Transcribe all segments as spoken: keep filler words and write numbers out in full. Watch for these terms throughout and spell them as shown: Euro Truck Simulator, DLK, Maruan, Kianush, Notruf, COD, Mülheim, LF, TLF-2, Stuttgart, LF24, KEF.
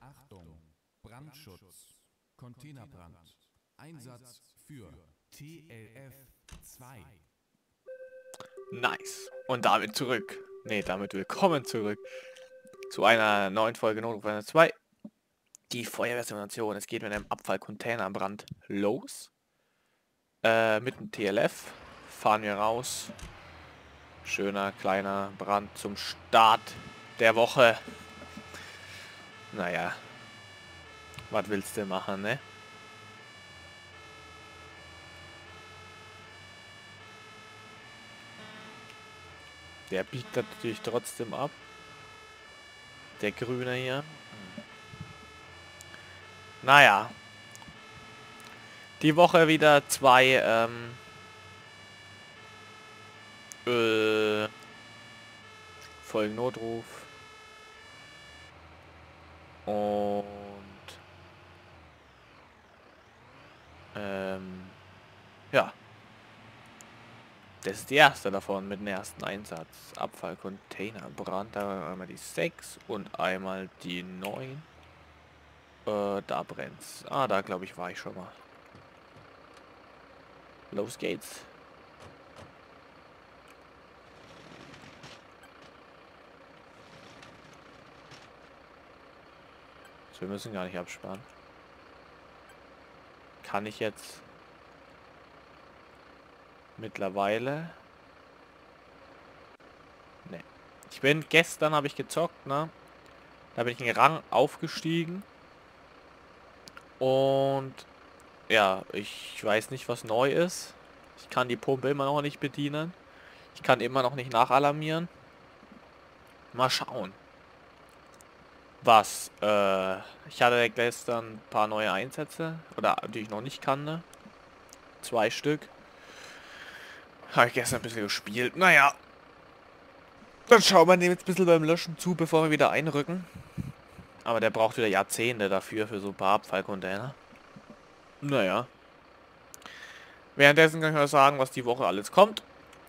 Achtung, Brandschutz, Containerbrand, Einsatz für T L F zwei. Nice. Und damit zurück. Ne, damit willkommen zurück zu einer neuen Folge Notruf zwei. Die Feuerwehrsimulation. Es geht mit einem Abfallcontainerbrand los. Äh, mit dem T L F fahren wir raus. Schöner kleiner Brand zum Start der Woche. Naja, was willst du machen, ne? Der biegt natürlich trotzdem ab. Der Grüne hier. Naja. Die Woche wieder zwei ähm, äh, Folgen Notruf. Und ähm, ja. Das ist die erste davon mit dem ersten Einsatz. Abfallcontainerbrand. Da einmal die sechs und einmal die neun. Äh, da brennt's. Ah, da glaube ich war ich schon mal. Los geht's. Also wir müssen gar nicht absparen. Kann ich jetzt... Mittlerweile. Ne. Ich bin gestern habe ich gezockt, ne? Da bin ich einen Rang aufgestiegen. Und ja, ich weiß nicht, was neu ist. Ich kann die Pumpe immer noch nicht bedienen. Ich kann immer noch nicht nachalarmieren. Mal schauen. Was? Äh, ich hatte gestern ein paar neue Einsätze. Oder die ich noch nicht kannte. Zwei Stück. Habe ich gestern ein bisschen gespielt. Naja. Dann schauen wir dem jetzt ein bisschen beim Löschen zu, bevor wir wieder einrücken. Aber der braucht wieder Jahrzehnte dafür, für so ein paar Abfallcontainer. Naja. Währenddessen kann ich euch sagen, was die Woche alles kommt.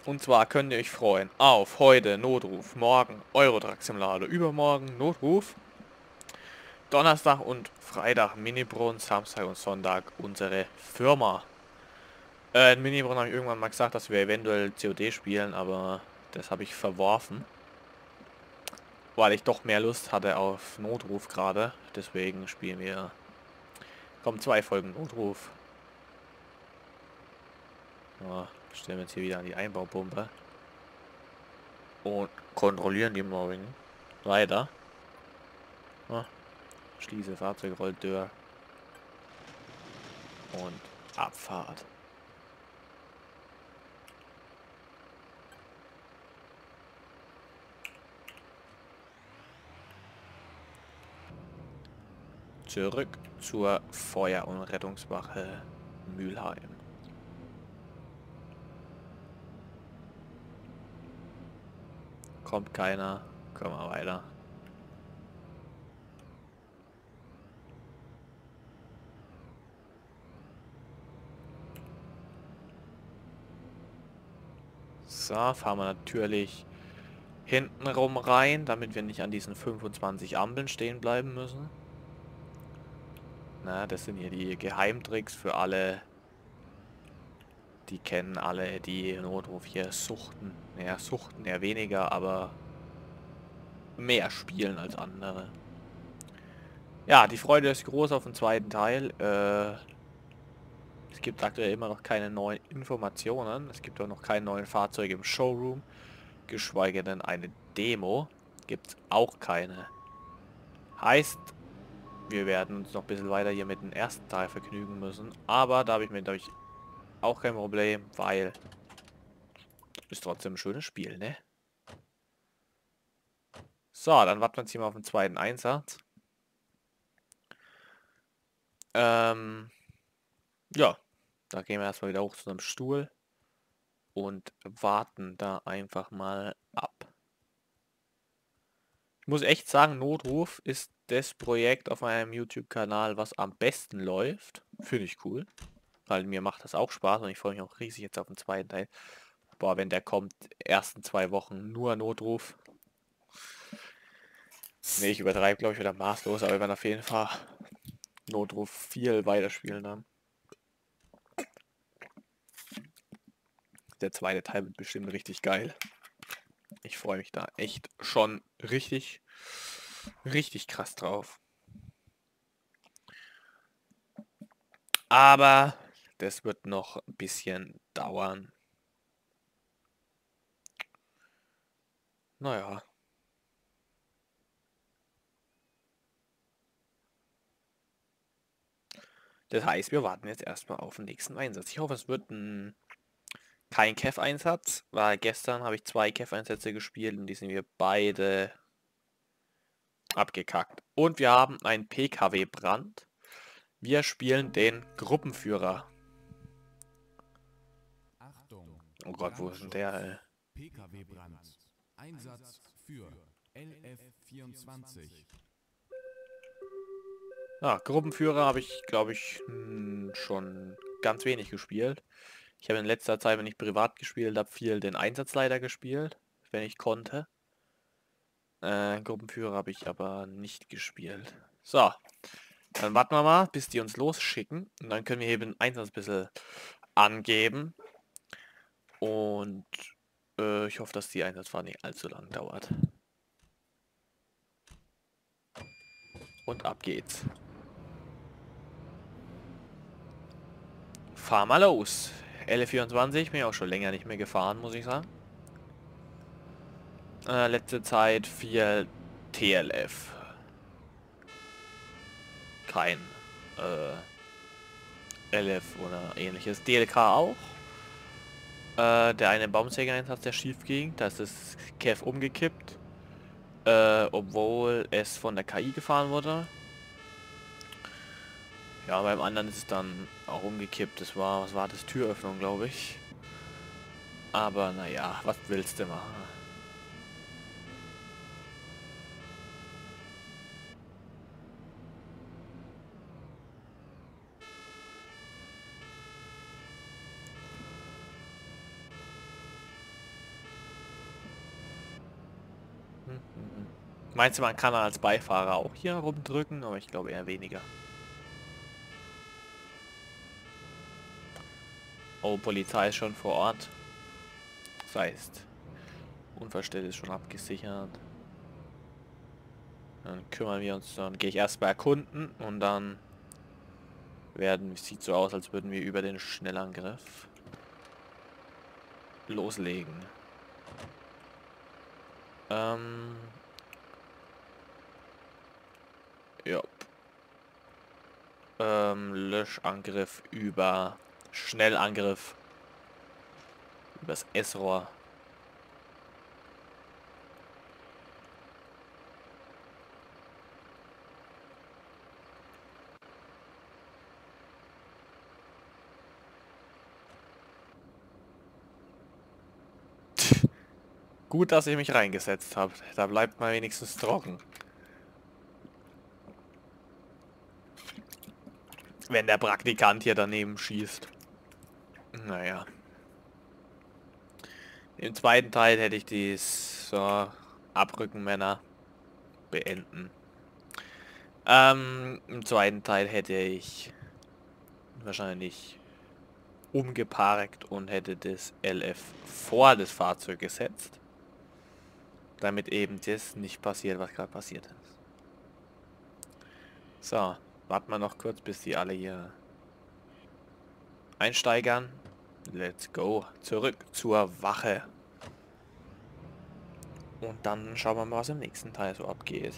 Und zwar könnt ihr euch freuen auf heute Notruf, morgen Euro Truck Simulator, übermorgen Notruf. Donnerstag und Freitag Minipro und Samstag und Sonntag unsere Firma. Äh, in Minibron habe ich irgendwann mal gesagt, dass wir eventuell C O D spielen, aber das habe ich verworfen. Weil ich doch mehr Lust hatte auf Notruf gerade. Deswegen spielen wir... Kommen zwei Folgen Notruf. Ja, stellen wir jetzt hier wieder an die Einbaupumpe. Und kontrollieren die Mobbing. Leider. Ja. Schließe Fahrzeug, Rolltür. Und Abfahrt. Zurück zur Feuer- und Rettungswache Mülheim. Kommt keiner, können wir weiter. So, fahren wir natürlich hintenrum rein, damit wir nicht an diesen fünfundzwanzig Ampeln stehen bleiben müssen. Na, das sind hier die Geheimtricks für alle, die kennen alle, die Notruf hier suchten. Naja, suchten eher weniger, aber mehr spielen als andere. Ja, die Freude ist groß auf den zweiten Teil. Äh, es gibt aktuell immer noch keine neuen Informationen. Es gibt auch noch keine neuen Fahrzeuge im Showroom. Geschweige denn eine Demo. Gibt's auch keine. Heißt... Wir werden uns noch ein bisschen weiter hier mit dem ersten Teil vergnügen müssen. Aber da habe ich mir, glaube ich, auch kein Problem, weil... Ist trotzdem ein schönes Spiel, ne? So, dann warten wir jetzt hier mal auf den zweiten Einsatz. Ähm... Ja. Da gehen wir erstmal wieder hoch zu einem Stuhl. Und warten da einfach mal ab. Ich muss echt sagen, Notruf ist das Projekt auf meinem YouTube-Kanal, was am besten läuft. Finde ich cool. Weil mir macht das auch Spaß und ich freue mich auch riesig jetzt auf den zweiten Teil. Boah, wenn der kommt, ersten zwei Wochen nur Notruf. Ne, ich übertreibe glaube ich wieder maßlos, aber wir werden auf jeden Fall Notruf viel weiterspielen dann. Der zweite Teil wird bestimmt richtig geil. Ich freue mich da echt schon richtig, richtig krass drauf. Aber das wird noch ein bisschen dauern. Naja. Das heißt, wir warten jetzt erstmal auf den nächsten Einsatz. Ich hoffe, es wird ein kein K E F-Einsatz, weil gestern habe ich zwei K E F-Einsätze gespielt und die sind wir beide abgekackt. Und wir haben einen P K W-Brand. Wir spielen den Gruppenführer. Achtung, oh Gott, wo ist denn der? P K W-Brand. Einsatz für L F vierundzwanzig. Ja, Gruppenführer habe ich, glaube ich, schon ganz wenig gespielt. Ich habe in letzter Zeit, wenn ich privat gespielt habe, viel den Einsatzleiter gespielt, wenn ich konnte. Äh, Gruppenführer habe ich aber nicht gespielt. So, dann warten wir mal, bis die uns losschicken. Und dann können wir eben den Einsatz ein bisschen angeben. Und äh, ich hoffe, dass die Einsatzfahrt nicht allzu lang dauert. Und ab geht's. Fahr mal los. L F vierundzwanzig bin ich auch schon länger nicht mehr gefahren, muss ich sagen. Äh, letzte Zeit viel T L F. Kein äh, L F oder ähnliches. D L K auch. Äh, der eine Baumsägereinsatz, der schief ging, da ist das K E F umgekippt. Äh, obwohl es von der K I gefahren wurde. Ja, beim anderen ist es dann auch umgekippt. Das war, was war das? Türöffnung, glaube ich. Aber naja, was willst du machen? Hm, hm, hm. Meinst du, man kann als Beifahrer auch hier rumdrücken? Aber ich glaube eher weniger. Oh, Polizei ist schon vor Ort. Das heißt, Unfallstelle ist schon abgesichert. Dann kümmern wir uns, dann gehe ich erstmal erkunden und dann werden, sieht so aus, als würden wir über den Schnellangriff loslegen. Ähm. Ja. Ähm, Löschangriff über Schnellangriff übers S-Rohr. Gut, dass ich mich reingesetzt habe. Da bleibt man wenigstens trocken. Wenn der Praktikant hier daneben schießt. Naja. Im zweiten Teil hätte ich dies so, Abrücken Männer beenden. Ähm, im zweiten Teil hätte ich wahrscheinlich umgeparkt und hätte das L F vor das Fahrzeug gesetzt. Damit eben das nicht passiert, was gerade passiert ist. So, warten wir noch kurz, bis die alle hier einsteigern. Let's go. Zurück zur Wache. Und dann schauen wir mal, was im nächsten Teil so abgeht.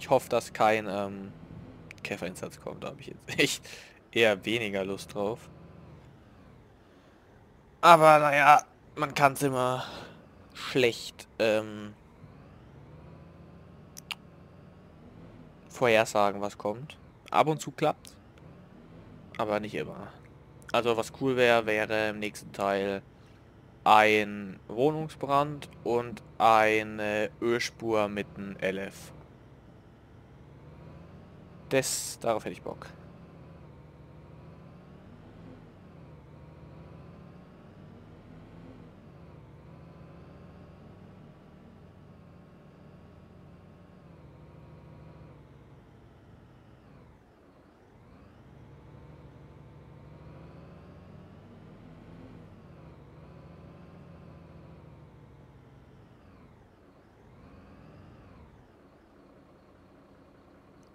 Ich hoffe, dass kein ähm, K E F-Einsatz kommt. Da habe ich jetzt echt eher weniger Lust drauf. Aber naja, man kann es immer schlecht ähm, vorhersagen, was kommt. Ab und zu klappt. Aber nicht immer. Also was cool wäre, wäre im nächsten Teil ein Wohnungsbrand und eine Ölspur mit einem L F. Das, darauf hätte ich Bock.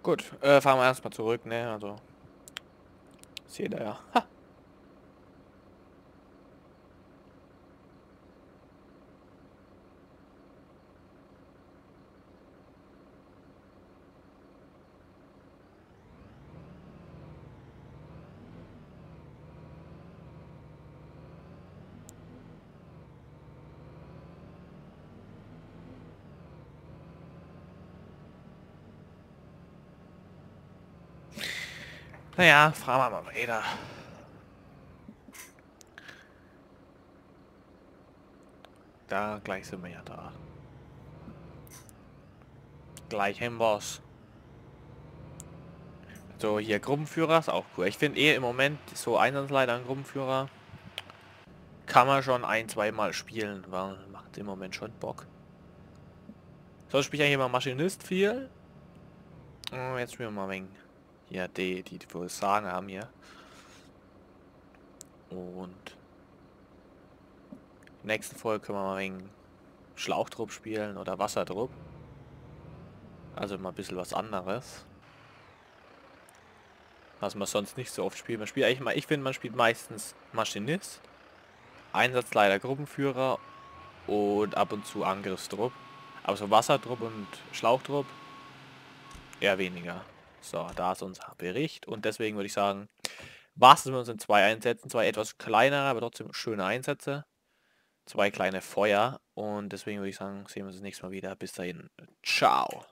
Gut, äh, fahren wir erstmal zurück, ne? Also. Ist jeder ja. Ha. Naja, fahren wir mal weiter. Da, gleich sind wir ja da. Gleich im Boss. So, hier Gruppenführer ist auch cool. Ich finde eh im Moment so Einsatzleiter und Gruppenführer kann man schon ein-, zweimal spielen, weil macht im Moment schon Bock. So, spiele ich eigentlich immer Maschinist viel. Oh, jetzt spielen wir mal wegen. Ja, die, die wohl Sahne haben hier. Und in der nächsten Folge können wir mal wegen Schlauchtrupp spielen oder Wassertrupp. Also mal ein bisschen was anderes. Was man sonst nicht so oft spielt. Man spielt eigentlich mal, ich finde, man spielt meistens Maschinist, Einsatzleiter, Gruppenführer und ab und zu Angriffstrupp. Aber so Wassertrupp und Schlauchtrupp eher weniger. So, da ist unser Bericht und deswegen würde ich sagen, was wir uns in zwei Einsätzen, zwei etwas kleinere, aber trotzdem schöne Einsätze, zwei kleine Feuer und deswegen würde ich sagen, sehen wir uns das nächste Mal wieder. Bis dahin, ciao.